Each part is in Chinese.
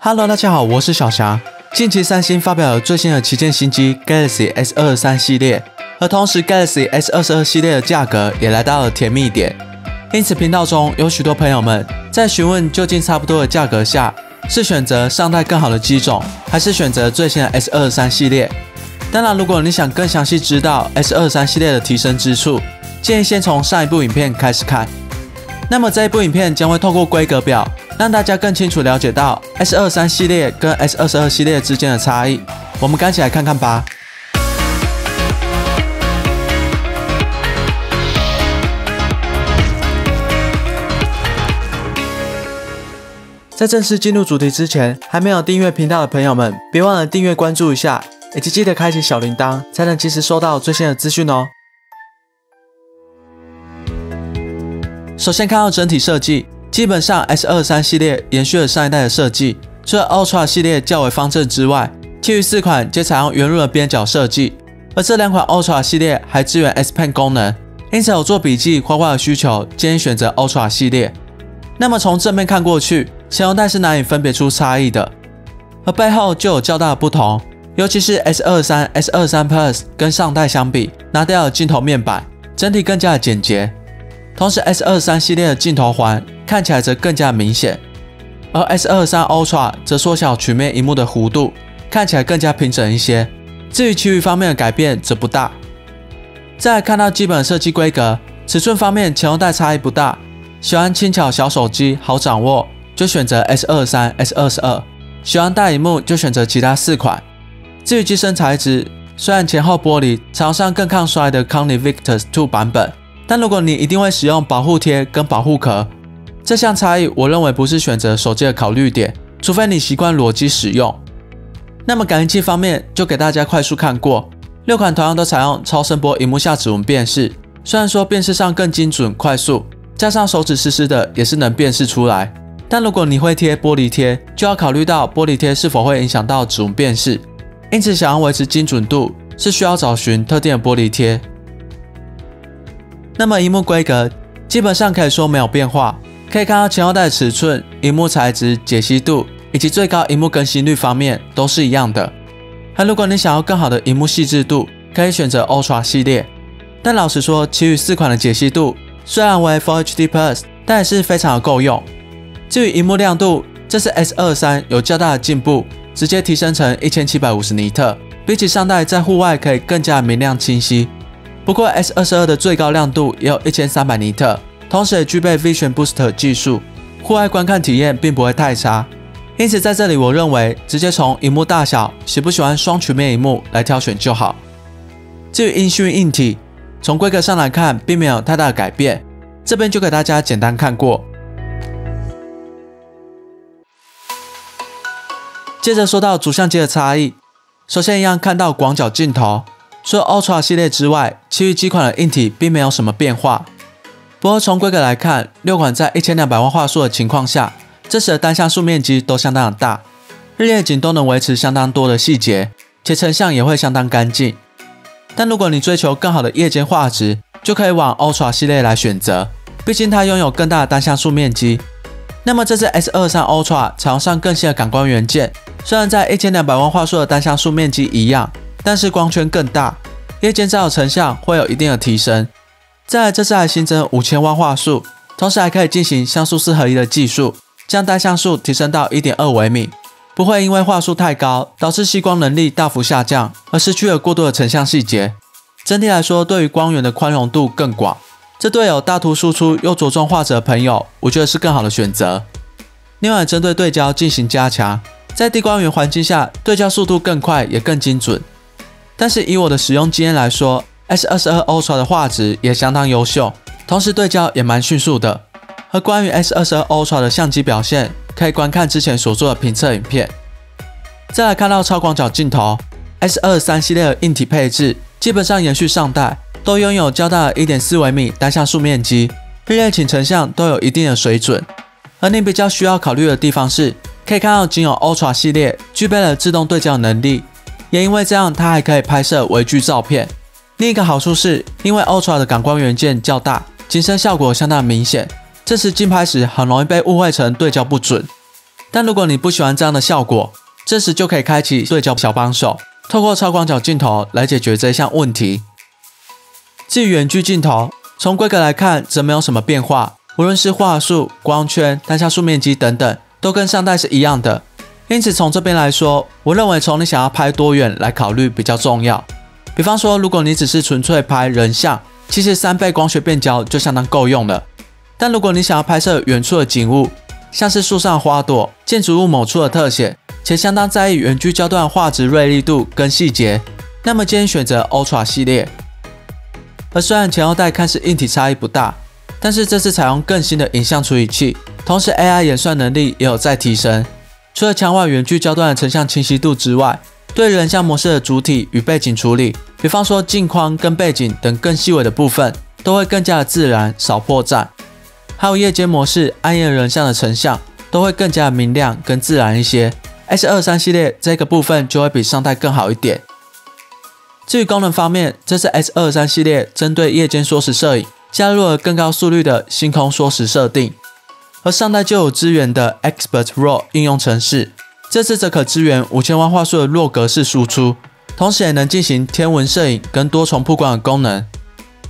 Hello， 大家好，我是小霞。近期三星发表了最新的旗舰新机 Galaxy S 23系列，而同时 Galaxy S 22系列的价格也来到了甜蜜点。因此，频道中有许多朋友们在询问究竟差不多的价格下，是选择上代更好的机种，还是选择最新的 S 23系列？当然，如果你想更详细知道 S 23系列的提升之处，建议先从上一部影片开始看。那么这一部影片将会透过规格表， 让大家更清楚了解到 S 23系列跟 S 22系列之间的差异，我们赶紧来看看吧。在正式进入主题之前，还没有订阅频道的朋友们，别忘了订阅关注一下，以及记得开启小铃铛，才能及时收到最新的资讯哦。首先看到整体设计。 基本上 S 23系列延续了上一代的设计，除了 Ultra 系列较为方正之外，其余四款皆采用圆润的边角设计。而这两款 Ultra 系列还支援 S Pen 功能，因此有做笔记、画画的需求，建议选择 Ultra 系列。那么从正面看过去，前后代是难以分别出差异的，而背后就有较大的不同，尤其是 S 23、S 23 Plus 跟上代相比，拿掉了镜头面板，整体更加的简洁。 同时 ，S 23系列的镜头环看起来则更加明显，而 S 23 Ultra 则缩小曲面屏幕的弧度，看起来更加平整一些。至于其余方面的改变则不大。再来看到基本的设计规格，尺寸方面前后代差异不大，喜欢轻巧小手机好掌握就选择 S 23、S 22，喜欢大屏幕就选择其他四款。至于机身材质，虽然前后玻璃采用上更抗摔的 Corning Victus II 版本。 但如果你一定会使用保护贴跟保护壳，这项差异我认为不是选择手机的考虑点，除非你习惯裸机使用。那么感应器方面就给大家快速看过，六款同样都采用超声波屏幕下指纹辨识，虽然说辨识上更精准快速，加上手指湿湿的也是能辨识出来。但如果你会贴玻璃贴，就要考虑到玻璃贴是否会影响到指纹辨识，因此想要维持精准度，是需要找寻特定的玻璃贴。 那么屏幕规格基本上可以说没有变化，可以看到前后代的尺寸、屏幕材质、解析度以及最高屏幕更新率方面都是一样的。而如果你想要更好的屏幕细致度，可以选择 Ultra 系列。但老实说，其余四款的解析度虽然为 Full HD Plus， 但也是非常的够用。至于屏幕亮度，这次 S 23有较大的进步，直接提升成1750尼特，比起上代在户外可以更加明亮清晰。 不过 S 22的最高亮度也有1300尼特，同时也具备 Vision Boost 技术，户外观看体验并不会太差。因此在这里，我认为直接从屏幕大小、喜不喜欢双曲面屏幕来挑选就好。至于音讯硬体，从规格上来看，并没有太大的改变，这边就给大家简单看过。接着说到主相机的差异，首先一样看到广角镜头。 除了 Ultra 系列之外，其余几款的硬体并没有什么变化。不过从规格来看，六款在1200万画素的情况下，这时的单像素面积都相当的大，日夜景都能维持相当多的细节，且成像也会相当干净。但如果你追求更好的夜间画质，就可以往 Ultra 系列来选择，毕竟它拥有更大的单像素面积。那么这次 S 23 Ultra 采用上更新的感光元件，虽然在1200万画素的单像素面积一样。 但是光圈更大，夜间照的成像会有一定的提升。再来，这次还新增5000万画素，同时还可以进行像素4合1的技术，将单像素提升到 1.2 微米，不会因为画素太高导致吸光能力大幅下降而失去了过多的成像细节。整体来说，对于光源的宽容度更广，这对有大图输出又着重画质的朋友，我觉得是更好的选择。另外，针对对焦进行加强，在低光源环境下，对焦速度更快也更精准。 但是以我的使用经验来说 ，S 22 Ultra 的画质也相当优秀，同时对焦也蛮迅速的。而关于 S 22 Ultra 的相机表现，可以观看之前所做的评测影片。再来看到超广角镜头 ，S 23系列的硬体配置基本上延续上代，都拥有较大的 1.4 微米单像素面积，日夜景成像都有一定的水准。而你比较需要考虑的地方是，可以看到仅有 Ultra 系列具备了自动对焦能力。 也因为这样，它还可以拍摄微距照片。另一个好处是，因为 Ultra 的感光元件较大，景深效果相当明显，这时竞拍时很容易被误会成对焦不准。但如果你不喜欢这样的效果，这时就可以开启对焦小帮手，透过超广角镜头来解决这项问题。至于远距镜头，从规格来看则没有什么变化，无论是画素、光圈、单像素面积等等，都跟上代是一样的。因此从这边来说，我认为从你想要拍多远来考虑比较重要。比方说，如果你只是纯粹拍人像，其实3倍光学变焦就相当够用了。但如果你想要拍摄远处的景物，像是树上花朵、建筑物某处的特写，且相当在意远距焦段画质锐利度跟细节，那么建议选择 Ultra 系列。而虽然前后代看似硬体差异不大，但是这次采用更新的影像处理器，同时 AI 演算能力也有在提升。除了强化远距焦段的成像清晰度之外，对人像模式的主体与背景处理，比方说镜框跟背景等更细微的部分，都会更加的自然，少破绽。还有夜间模式、暗夜人像的成像，都会更加的明亮跟自然一些。S23 系列这个部分就会比上代更好一点。至于功能方面，这是 S23 系列针对夜间缩时摄影加入了更高速率的星空缩时设定，而上代就有支援的 Expert RAW 应用程式，这次则可支援5000万画素的弱格式输出，同时也能进行天文摄影跟多重曝光的功能。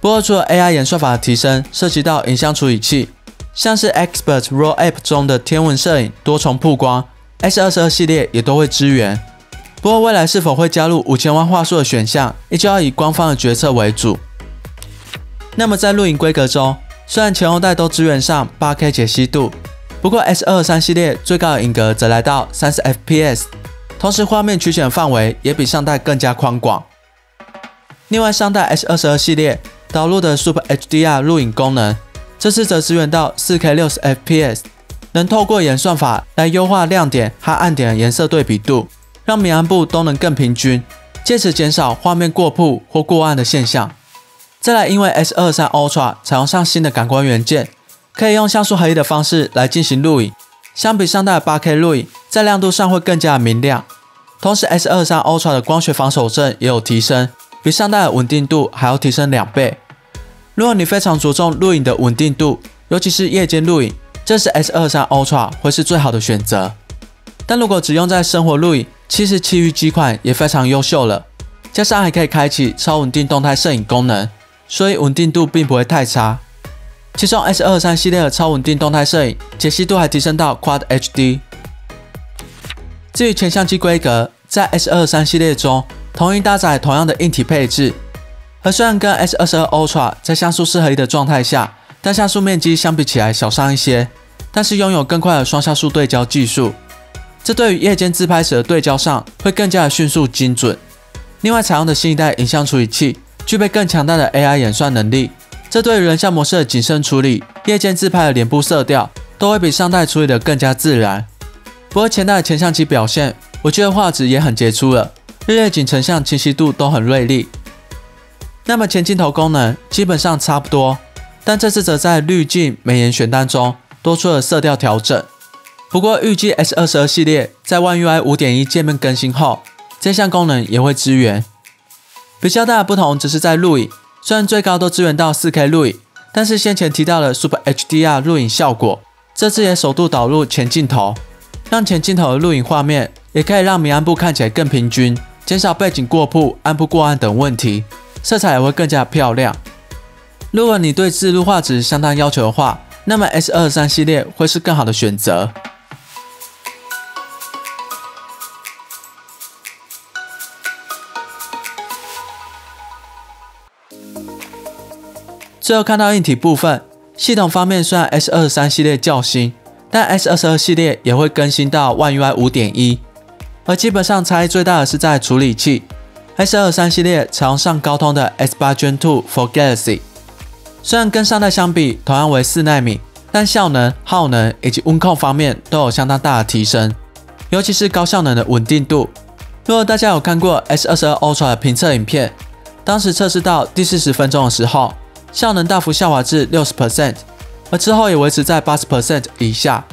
不过除了 AI 演算法的提升，涉及到影像处理器，像是 Expert RAW App 中的天文摄影、多重曝光 S22 系列也都会支援。不过未来是否会加入5000万画素的选项，依旧要以官方的决策为主。那么在录影规格中，虽然前后代都支援上 8K 解析度，不过 S23 系列最高的影格则来到 30fps， 同时画面取景范围也比上代更加宽广。另外上代 S22 系列导入的 Super HDR 录影功能，这次则支援到 4K 60fps， 能透过演算法来优化亮点和暗点的颜色对比度，让明暗部都能更平均，借此减少画面过曝或过暗的现象。再来，因为 S23 Ultra 采用上新的感光元件，可以用像素合一的方式来进行录影，相比上代的 8K 录影，在亮度上会更加的明亮。同时 S23 Ultra 的光学防守阵也有提升，比上代的稳定度还要提升2倍。如果你非常着重录影的稳定度，尤其是夜间录影，这时 S23 Ultra 会是最好的选择。但如果只用在生活录影，其实其余几款也非常优秀了，加上还可以开启超稳定动态摄影功能，所以稳定度并不会太差。其中 S23 系列的超稳定动态摄影解析度还提升到 Quad HD。 至于前相机规格，在 S23 系列中同一搭载同样的硬体配置，而虽然跟 S22 Ultra 在像素4:1的状态下，但像素面积相比起来小上一些，但是拥有更快的双像素对焦技术，这对于夜间自拍时的对焦上会更加的迅速精准。另外采用的新一代影像处理器具备更强大的 AI 演算能力，这对人像模式的景深处理、夜间自拍的脸部色调都会比上代处理的更加自然。不过前代的前相机表现，我觉得画质也很杰出了，日夜景成像清晰度都很锐利。那么前镜头功能基本上差不多，但这次则在滤镜、美颜选单中多出了色调调整。不过预计 S22 系列在 One UI 5.1 界面更新后，这项功能也会支援。比较大的不同只是在录影，虽然最高都支援到 4K 录影，但是先前提到的 Super HDR 录影效果，这次也首度导入前镜头，让前镜头的录影画面也可以让明暗部看起来更平均，减少背景过曝、暗部过暗等问题，色彩也会更加漂亮。如果你对自录画质相当要求的话，那么 S23 系列会是更好的选择。最后看到硬体部分，系统方面虽然 S23 系列较新，但 S22 系列也会更新到 One UI 5.1， 而基本上差异最大的是在处理器。S23 系列采用上高通的 S8 Gen 2 for Galaxy， 虽然跟上代相比同样为4nm，但效能、耗能以及温控方面都有相当大的提升，尤其是高效能的稳定度。如果大家有看过 S22 Ultra 的评测影片，当时测试到第40分钟的时候，效能大幅下滑至 60%， 而之后也维持在 80% 以下。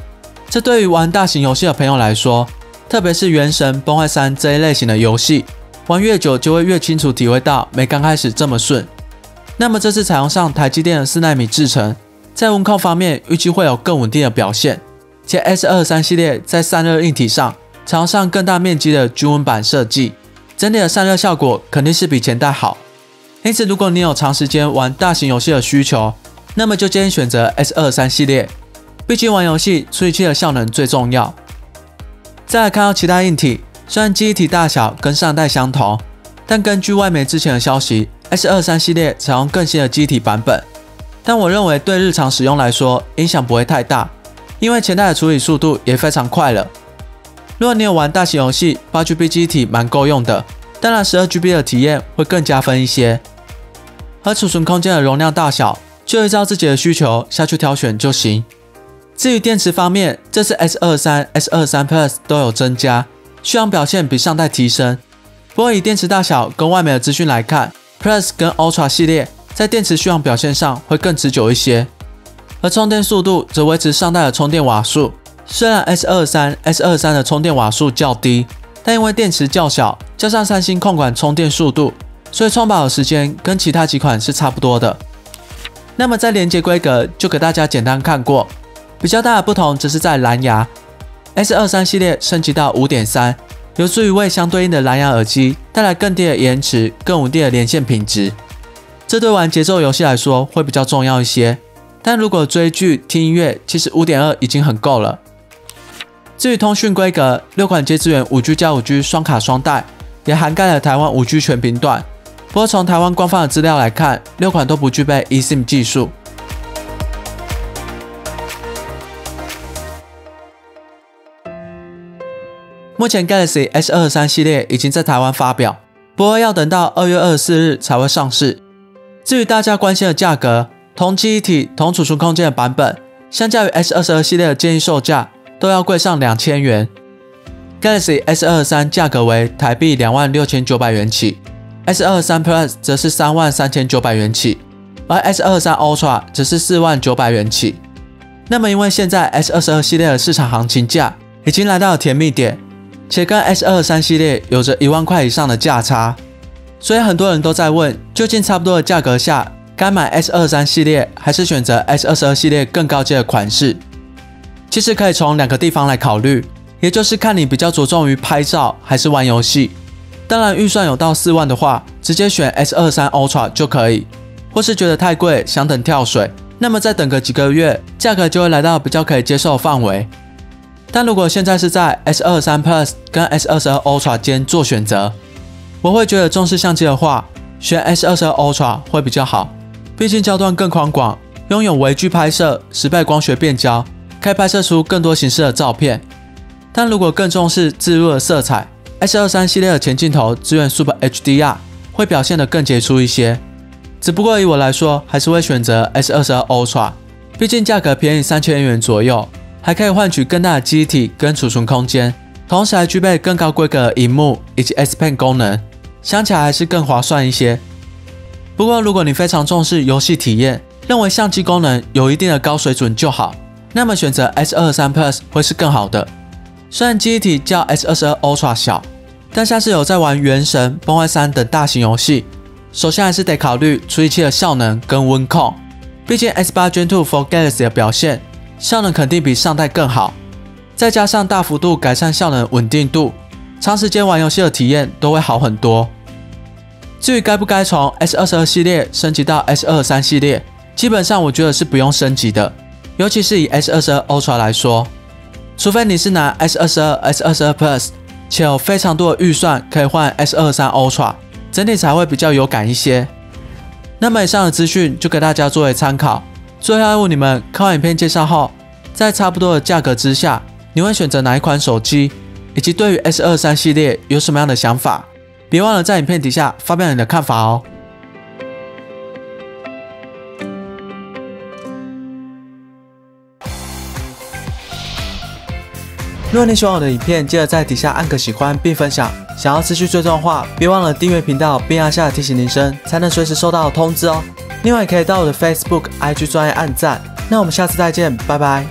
这对于玩大型游戏的朋友来说，特别是《原神》《崩坏3》这一类型的游戏，玩越久就会越清楚体会到没刚开始这么顺。那么这次采用上台积电的4nm制程，在温控方面预计会有更稳定的表现，且 S23 系列在散热硬体上采用上更大面积的均温板设计，整体的散热效果肯定是比前代好。因此，如果你有长时间玩大型游戏的需求，那么就建议选择 S23 系列，毕竟玩游戏处理器的效能最重要。再来看到其他硬体，虽然记忆体大小跟上代相同，但根据外媒之前的消息 ，S23 系列采用更新的记忆体版本，但我认为对日常使用来说影响不会太大，因为前代的处理速度也非常快了。 如果你有玩大型游戏 ，8GB 记忆体蛮够用的，当然 12GB 的体验会更加分一些。而储存空间的容量大小，就依照自己的需求下去挑选就行。至于电池方面，这次 S23、S23 Plus 都有增加，续航表现比上代提升。不过以电池大小跟外媒的资讯来看 ，Plus 跟 Ultra 系列在电池续航表现上会更持久一些，而充电速度则维持上代的充电瓦数。 虽然 S23 的充电瓦数较低，但因为电池较小，加上三星控管充电速度，所以充饱的时间跟其他几款是差不多的。那么在连接规格就给大家简单看过，比较大的不同则是在蓝牙。S23 系列升级到 5.3， 有助于为相对应的蓝牙耳机带来更低的延迟、更稳定的连线品质。这对玩节奏游戏来说会比较重要一些，但如果追剧、听音乐，其实 5.2 已经很够了。 至于通讯规格，6款皆支援 5G+5G 双卡双待，也涵盖了台湾 5G 全频段。不过从台湾官方的资料来看，6款都不具备 eSIM 技术。目前 Galaxy S23 系列已经在台湾发表，不过要等到2月24日才会上市。至于大家关心的价格，同记忆体、同储存空间的版本，相较于 S22 系列的建议售价， 都要贵上2000元。Galaxy S23 价格为台币26900元起 ，S23 Plus 则是33900元起，而 S23 Ultra 则是49000元起。那么，因为现在 S22 系列的市场行情价已经来到了甜蜜点，且跟 S23 系列有着1万块以上的价差，所以很多人都在问，究竟差不多的价格下，该买 S23 系列还是选择 S22 系列更高阶的款式？ 其实可以从两个地方来考虑，也就是看你比较着重于拍照还是玩游戏。当然，预算有到4万的话，直接选 S23 Ultra 就可以；或是觉得太贵，想等跳水，那么再等个几个月，价格就会来到比较可以接受的范围。但如果现在是在 S23 Plus 跟 S22 Ultra 间做选择，我会觉得重视相机的话，选 S22 Ultra 会比较好，毕竟焦段更宽广，拥有微距拍摄、10倍光学变焦。 可以拍摄出更多形式的照片，但如果更重视置入的色彩 ，S23 系列的前镜头支援 Super HDR， 会表现得更杰出一些。只不过以我来说，还是会选择 S22 Ultra， 毕竟价格便宜3000元左右，还可以换取更大的记忆体跟储存空间，同时还具备更高规格的荧幕以及 S Pen 功能，想起来还是更划算一些。不过如果你非常重视游戏体验，认为相机功能有一定的高水准就好。 那么选择 S23 Plus 会是更好的。虽然记忆体较 S22 Ultra 小，但像是有在玩《原神》《崩坏3》等大型游戏，首先还是得考虑处理器的效能跟温控。毕竟 S8 Gen 2 for Galaxy 的表现效能肯定比上代更好，再加上大幅度改善效能稳定度，长时间玩游戏的体验都会好很多。至于该不该从 S22 系列升级到 S23 系列，基本上我觉得是不用升级的。 尤其是以 S22 Ultra 来说，除非你是拿 S22、S22 Plus， 且有非常多的预算可以换 S23 Ultra， 整体才会比较有感一些。那么以上的资讯就给大家作为参考。最后要问你们，看完影片介绍后，在差不多的价格之下，你会选择哪一款手机？以及对于 S23 系列有什么样的想法？别忘了在影片底下发表你的看法哦。如果你喜欢我的影片，记得在底下按个喜欢并分享。想要持续追踪的话，别忘了订阅频道并按下提醒铃声，才能随时收到通知哦。另外，可以到我的 Facebook、IG 专页按赞。那我们下次再见，拜拜。